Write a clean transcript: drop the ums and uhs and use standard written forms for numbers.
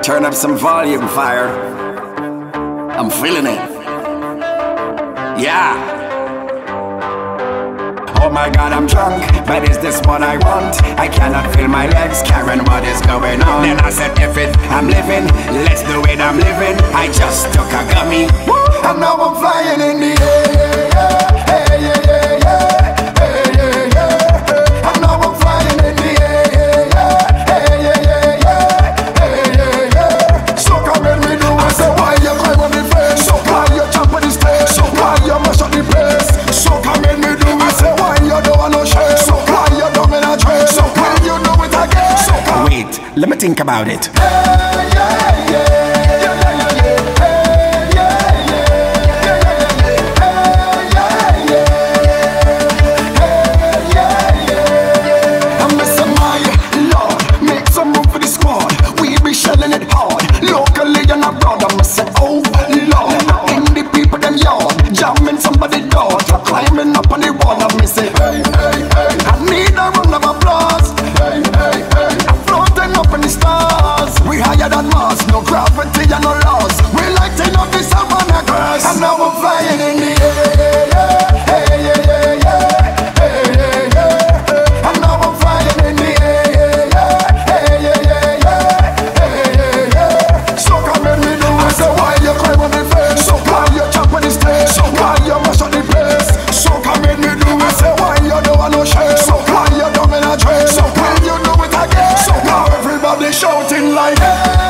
Turn up some volume, fire. I'm feeling it. Yeah. Oh my God, I'm drunk, but is this what I want? I cannot feel my legs, Karen, what is going on? Then I said, F it, I'm living, let's do it, I'm living. I just took a gummy, and now I'm flying in the air. Hey, yeah, yeah, yeah. Let me think about it. Hey, yeah, yeah. Shouting like